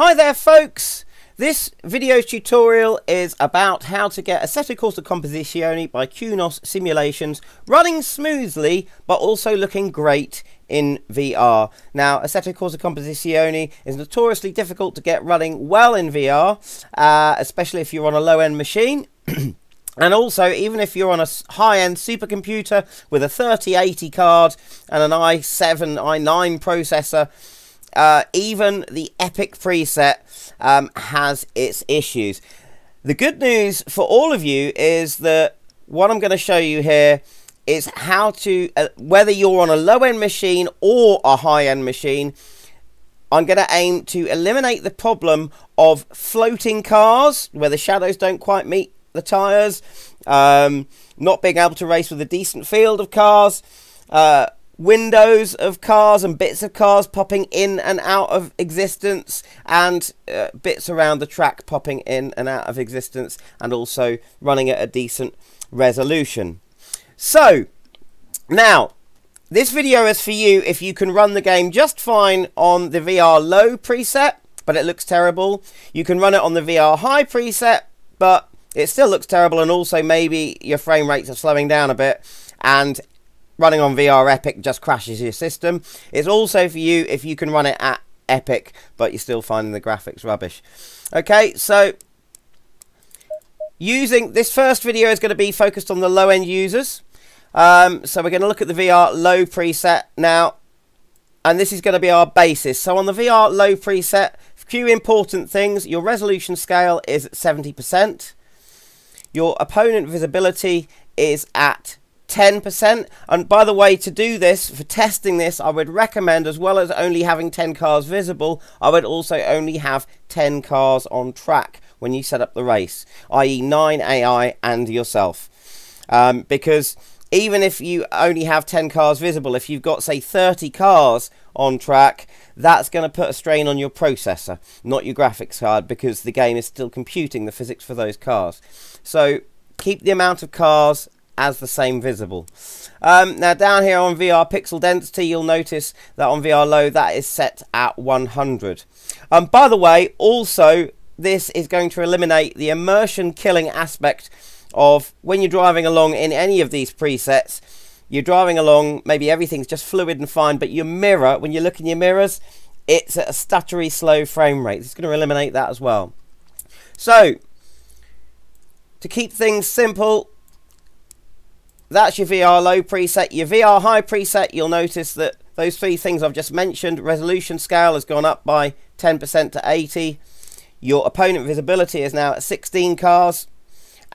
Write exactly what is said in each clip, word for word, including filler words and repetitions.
Hi there folks! This video tutorial is about how to get Assetto Corsa Competizione by Q N O S simulations running smoothly but also looking great in V R. Now, Assetto Corsa Competizione is notoriously difficult to get running well in V R, uh, especially if you're on a low-end machine. And also, even if you're on a high-end supercomputer with a thirty eighty card and an i seven, i nine processor, Uh, even the Epic preset um, has its issues. The good news for all of you is that what I'm going to show you here is how to, uh, whether you're on a low-end machine or a high-end machine, I'm going to aim to eliminate the problem of floating cars where the shadows don't quite meet the tyres, um, not being able to race with a decent field of cars, uh, windows of cars and bits of cars popping in and out of existence, and uh, bits around the track popping in and out of existence, and also running at a decent resolution. So now this video is for you if you can run the game just fine on the V R low preset but it looks terrible. You can run it on the V R high preset but it still looks terrible, and also maybe your frame rates are slowing down a bit and running on V R Epic just crashes your system. It's also for you if you can run it at Epic, but you're still finding the graphics rubbish. Okay, so using this first video is going to be focused on the low-end users. Um, so we're going to look at the V R low preset now, and this is going to be our basis. So on the V R low preset, a few important things. Your resolution scale is at seventy percent. Your opponent visibility is at ten percent, and by the way, to do this, for testing this, I would recommend, as well as only having ten cars visible, I would also only have ten cars on track when you set up the race, that is nine A I and yourself, um, because even if you only have ten cars visible, if you've got say thirty cars on track, that's going to put a strain on your processor, not your graphics card, because the game is still computing the physics for those cars. So keep the amount of cars as the same visible. Um, now down here on V R pixel density, you'll notice that on V R low that is set at one hundred. Um, by the way, also this is going to eliminate the immersion killing aspect of when you're driving along in any of these presets. You're driving along, maybe everything's just fluid and fine, but your mirror, when you look in your mirrors, it's at a stuttery slow frame rate. It's going to eliminate that as well. So to keep things simple, that's your V R low preset. Your V R high preset, you'll notice that those three things I've just mentioned, resolution scale has gone up by ten percent to eighty. Your opponent visibility is now at sixteen cars,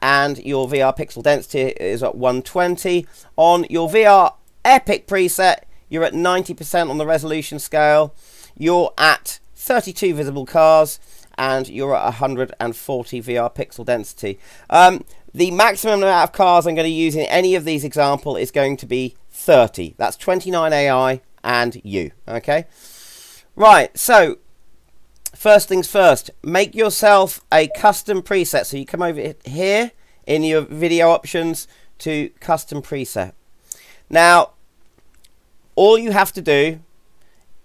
and your V R pixel density is at one twenty. On your V R Epic preset, you're at ninety percent on the resolution scale. You're at thirty-two visible cars, and you're at one hundred forty V R pixel density. Um, The maximum amount of cars I'm going to use in any of these examples is going to be thirty. That's twenty-nine A I and you, okay? Right, so first things first, make yourself a custom preset. So you come over here in your video options to custom preset. Now, all you have to do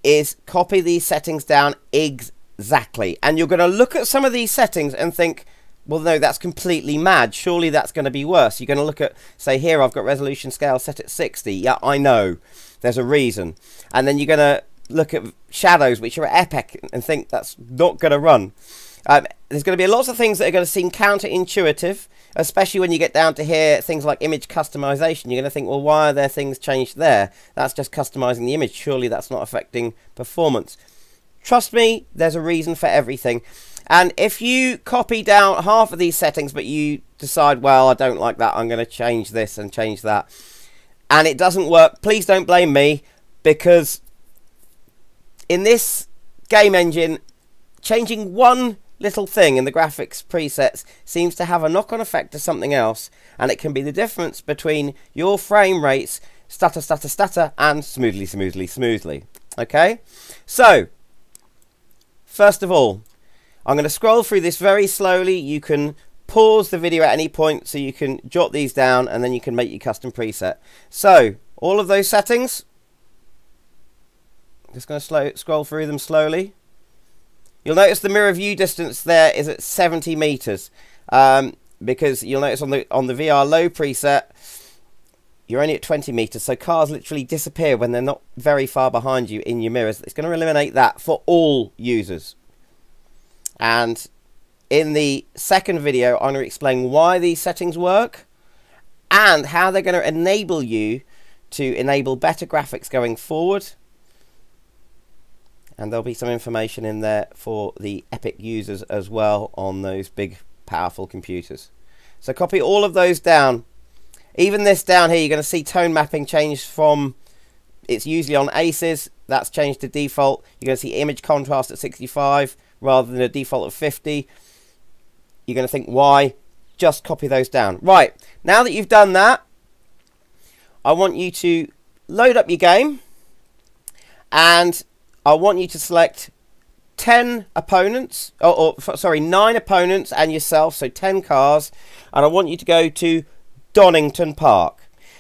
is copy these settings down exactly. And you're going to look at some of these settings and think, well, no, that's completely mad. Surely that's going to be worse. You're going to look at, say, here I've got resolution scale set at sixty. Yeah, I know. There's a reason. And then you're going to look at shadows, which are at Epic, and think that's not going to run. Um, there's going to be lots of things that are going to seem counterintuitive, especially when you get down to here, things like image customization. You're going to think, well, why are there things changed there? That's just customizing the image. Surely that's not affecting performance. Trust me, there's a reason for everything. And if you copy down half of these settings, but you decide, well, I don't like that, I'm going to change this and change that, and it doesn't work, please don't blame me, because in this game engine, changing one little thing in the graphics presets seems to have a knock-on effect to something else, and it can be the difference between your frame rates, stutter, stutter, stutter, and smoothly, smoothly, smoothly. Okay? So, first of all, I'm going to scroll through this very slowly. You can pause the video at any point so you can jot these down, and then you can make your custom preset. So all of those settings, just going to slow, scroll through them slowly. You'll notice the mirror view distance there is at seventy meters, um, because you'll notice on the on the V R low preset you're only at twenty meters, so cars literally disappear when they're not very far behind you in your mirrors. It's going to eliminate that for all users. And in the second video, I'm going to explain why these settings work and how they're going to enable you to enable better graphics going forward. And there'll be some information in there for the Epic users as well on those big, powerful computers. So copy all of those down. Even this down here, you're going to see tone mapping changed from, it's usually on A C Es, that's changed to default. You're going to see image contrast at sixty-five rather than a default of fifty. You're going to think, why? Just copy those down. Right, now that you've done that, I want you to load up your game, and I want you to select ten opponents, or, or sorry, nine opponents and yourself, so ten cars, and I want you to go to Donington Park.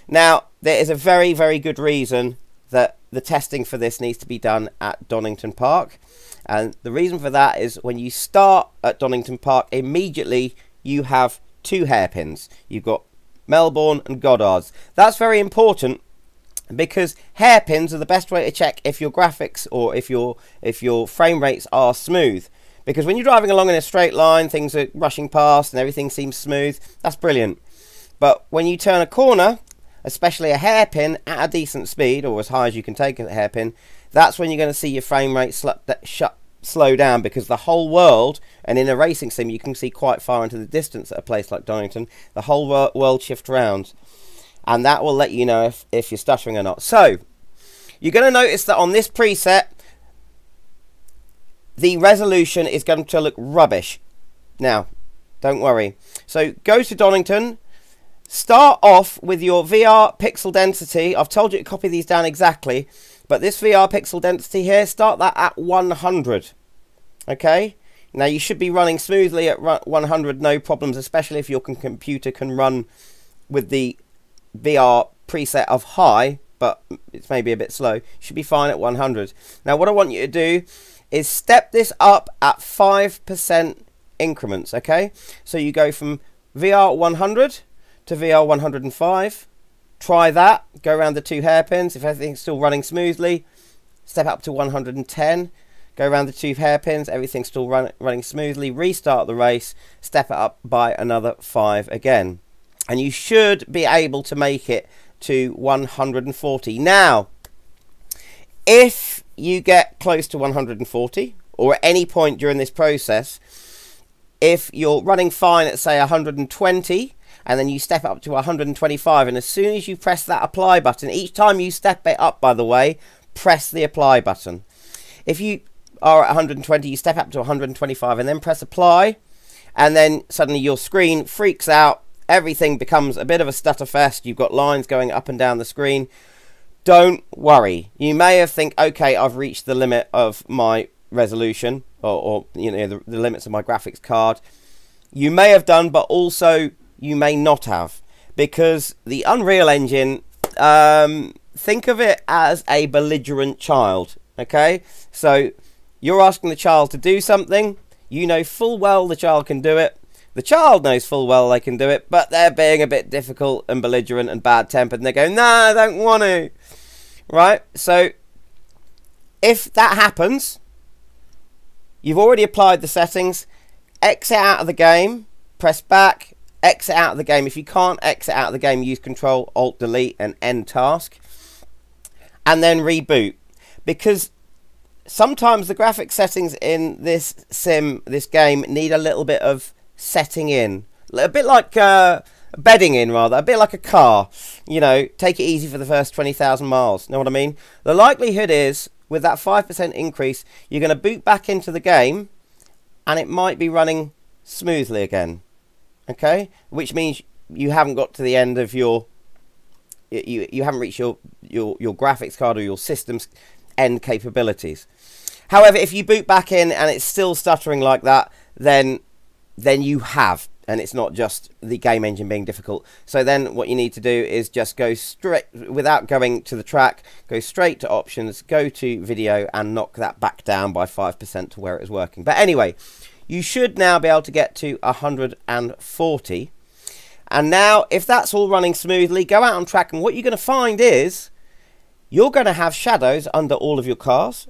Now, there is a very, very good reason that the testing for this needs to be done at Donington Park. And the reason for that is when you start at Donington Park, immediately you have two hairpins. You've got Melbourne and Goddard's. That's very important because hairpins are the best way to check if your graphics or if your, if your frame rates are smooth. Because when you're driving along in a straight line, things are rushing past and everything seems smooth. That's brilliant. But when you turn a corner, especially a hairpin at a decent speed, or as high as you can take a hairpin, that's when you're going to see your frame rate sl shut, slow down, because the whole world, and in a racing sim you can see quite far into the distance at a place like Donington, the whole wor world shifts round, and that will let you know if, if you're stuttering or not. So, you're going to notice that on this preset, the resolution is going to look rubbish. Now, don't worry. So, go to Donington. Start off with your V R pixel density. I've told you to copy these down exactly, but this V R pixel density here, start that at one hundred. Okay? Now you should be running smoothly at one hundred, no problems, especially if your computer can run with the V R preset of high, but it's maybe a bit slow. You should be fine at one hundred. Now what I want you to do is step this up at five percent increments, okay? So you go from V R one hundred to V R one hundred and five, try that, go around the two hairpins, if everything's still running smoothly, step up to one hundred and ten, go around the two hairpins, everything's still run, running smoothly, restart the race, step it up by another five again. And you should be able to make it to one hundred and forty. Now, if you get close to one hundred and forty, or at any point during this process, if you're running fine at say one hundred and twenty, and then you step up to one hundred and twenty-five, and as soon as you press that apply button, each time you step it up, by the way, press the apply button. If you are at one hundred and twenty, you step up to one hundred and twenty-five and then press apply, and then suddenly your screen freaks out, everything becomes a bit of a stutter fest, you've got lines going up and down the screen. Don't worry, you may have think, okay, I've reached the limit of my resolution, or, or you know, the, the limits of my graphics card. You may have done, but also you may not have, because the Unreal Engine, um, think of it as a belligerent child, okay? So you're asking the child to do something, you know full well the child can do it, the child knows full well they can do it, but they're being a bit difficult and belligerent and bad-tempered, and they go, no, I don't want to, right? So if that happens, you've already applied the settings, exit out of the game, press back, exit out of the game. If you can't exit out of the game, use Control Alt Delete and End Task, and then reboot, because sometimes the graphic settings in this sim, this game, need a little bit of setting in, a bit like uh, bedding in rather, a bit like a car. You know, take it easy for the first twenty thousand miles. Know what I mean? The likelihood is, with that five percent increase, you're going to boot back into the game, and it might be running smoothly again. Okay, which means you haven't got to the end of your, you, you haven't reached your, your, your graphics card or your system's end capabilities. However, if you boot back in and it's still stuttering like that, then, then you have and it's not just the game engine being difficult. So then what you need to do is just go straight, without going to the track, go straight to options, go to video, and knock that back down by five percent to where it was working. But anyway, you should now be able to get to one hundred forty. And now, if that's all running smoothly, go out on track, and what you're going to find is you're going to have shadows under all of your cars.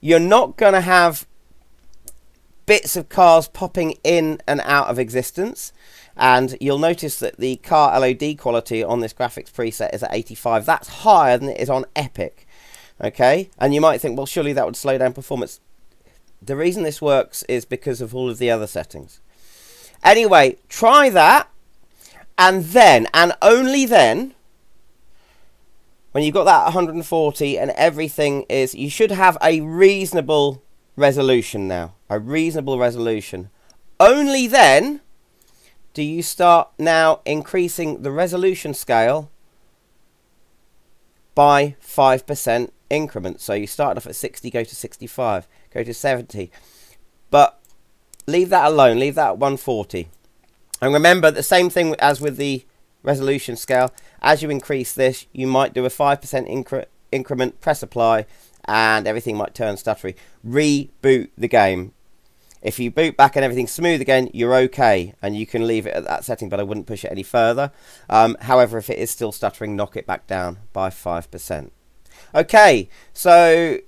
You're not going to have bits of cars popping in and out of existence, and you'll notice that the car L O D quality on this graphics preset is at eighty-five. That's higher than it is on Epic, okay? And you might think, well, surely that would slow down performance. The reason this works is because of all of the other settings. Anyway, try that, and then, and only then, when you've got that one hundred forty and everything is, you should have a reasonable resolution now, a reasonable resolution. Only then do you start now increasing the resolution scale by five percent increments. So you start off at sixty, go to sixty-five, go to seventy, but leave that alone, leave that at one forty. And remember, the same thing as with the resolution scale, as you increase this, you might do a five percent incre increment, press apply, and everything might turn stuttery. Reboot the game. If you boot back and everything's smooth again, you're okay, and you can leave it at that setting, but I wouldn't push it any further. Um, however, if it is still stuttering, knock it back down by five percent. Okay, so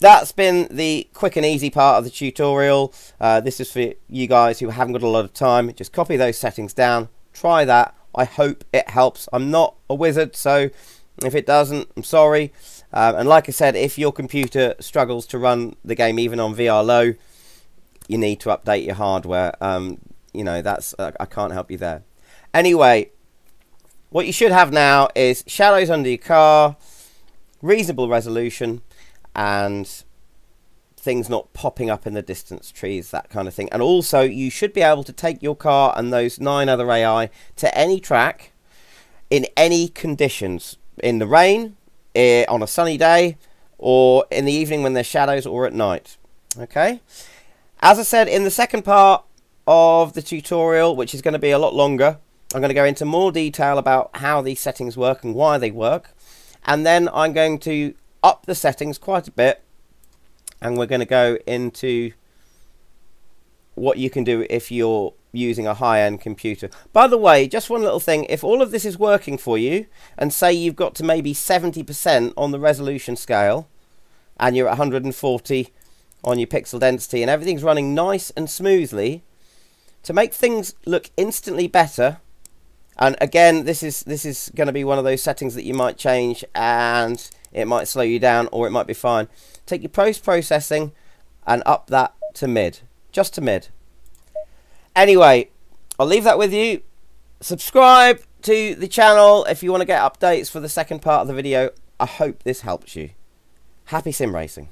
that's been the quick and easy part of the tutorial. Uh, this is for you guys who haven't got a lot of time. Just copy those settings down, try that. I hope it helps. I'm not a wizard, so if it doesn't, I'm sorry. Um, and like I said, if your computer struggles to run the game even on V R low, you need to update your hardware. Um, you know, that's uh, I can't help you there. Anyway, what you should have now is shadows under your car, reasonable resolution, and things not popping up in the distance, trees, that kind of thing. And also, you should be able to take your car and those nine other A I to any track in any conditions, in the rain, on a sunny day, or in the evening when there's shadows, or at night. Okay, as I said, in the second part of the tutorial, which is going to be a lot longer, I'm going to go into more detail about how these settings work and why they work, and then I'm going to up the settings quite a bit, and we're going to go into what you can do if you're using a high-end computer. By the way, just one little thing, if all of this is working for you, and say you've got to maybe seventy percent on the resolution scale, and you're at one hundred forty on your pixel density, and everything's running nice and smoothly, to make things look instantly better, and again, this is this is going to be one of those settings that you might change, and it might slow you down, or it might be fine. Take your post-processing and up that to mid, just to mid. Anyway, I'll leave that with you. Subscribe to the channel if you want to get updates for the second part of the video. I hope this helps you. Happy sim racing.